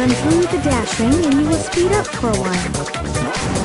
Run through the dash ring and you will speed up for a while.